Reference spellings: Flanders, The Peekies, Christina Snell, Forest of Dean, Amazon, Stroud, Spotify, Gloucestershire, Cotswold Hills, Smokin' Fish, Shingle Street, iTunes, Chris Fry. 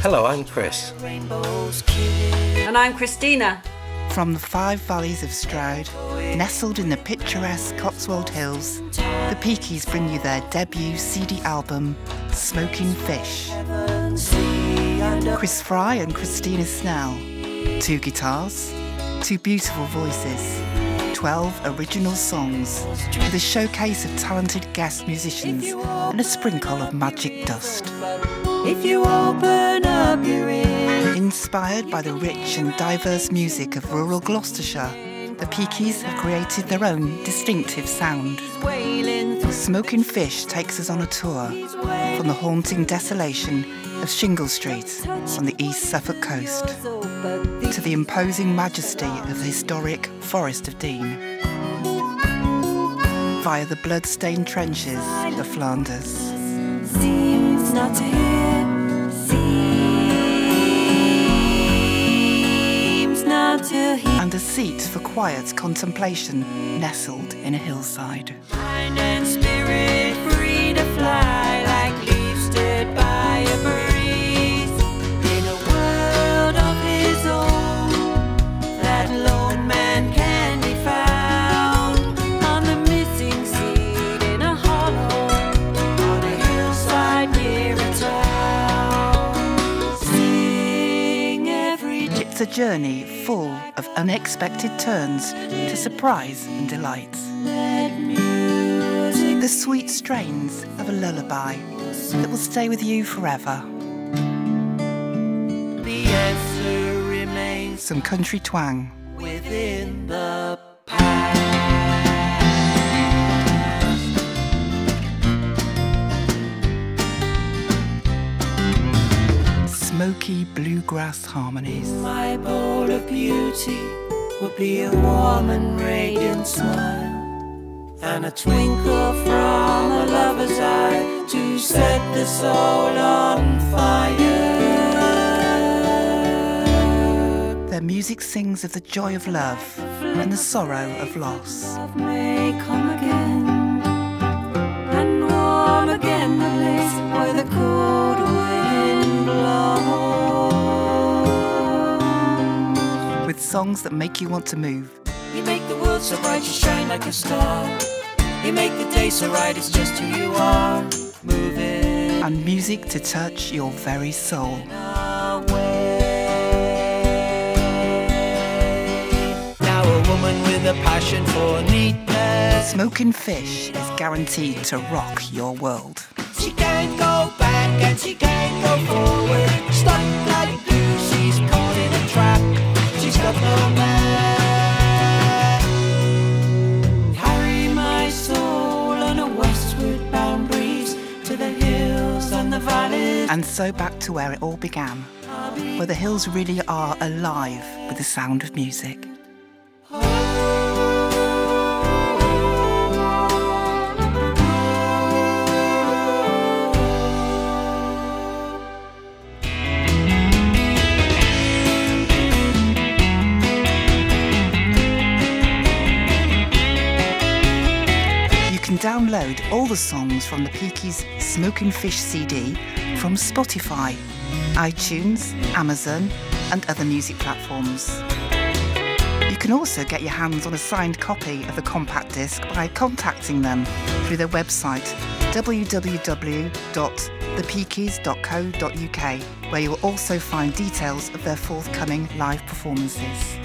Hello, I'm Chris. And I'm Christina. From the five valleys of Stroud, nestled in the picturesque Cotswold Hills, the Peekies bring you their debut CD album, Smokin' Fish. Chris Fry and Christina Snell. 2 guitars, 2 beautiful voices, 12 original songs, with a showcase of talented guest musicians and a sprinkle of magic dust. If you open up your ears. Inspired by the rich and diverse music of rural Gloucestershire, the Peekies have created their own distinctive sound. Smokin' Fish takes us on a tour from the haunting desolation of Shingle Street on the East Suffolk coast to the imposing majesty of the historic Forest of Dean via the blood-stained trenches of Flanders. Seems not to hear. And a seat for quiet contemplation nestled in a hillside. Mind and spirit free to fly like leaves stirred by a breeze. In a world of his own, that lone man can be found on the missing seed in a hollow on a hillside near a town. Sing every day. It's a journey full of unexpected turns to surprise and delight. The sweet strains of a lullaby that will stay with you forever. The answer remains. Some country twang within the smoky bluegrass harmonies. In my bowl of beauty would be a warm and radiant smile, and a twinkle from a lover's eye to set the soul on fire. Their music sings of the joy of love and the sorrow of loss. Love may come again and warm again the lace where the cold wind blows. Songs that make you want to move. You make the world so bright, you shine like a star. You make the day so right, it's just who you are. Moving. And music to touch your very soul. Now a woman with a passion for neatness. Smokin' Fish is guaranteed to rock your world. She can't go back and she can't go forward. Stuck like glue, she's caught in a trap. Carry my soul on a westward bound breeze to the hills and the valleys. And so back to where it all began, where the hills really are alive with the sound of music. Download all the songs from the Peekies' Smokin' Fish CD from Spotify, iTunes, Amazon and other music platforms. You can also get your hands on a signed copy of the compact disc by contacting them through their website www.thepeekies.co.uk, where you will also find details of their forthcoming live performances.